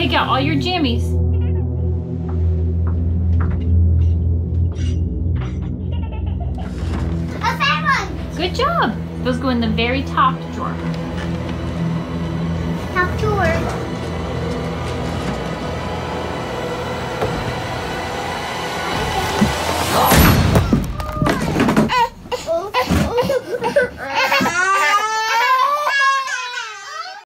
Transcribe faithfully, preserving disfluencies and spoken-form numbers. pick out all your jammies. A fat one! Good job! Those go in the very top drawer.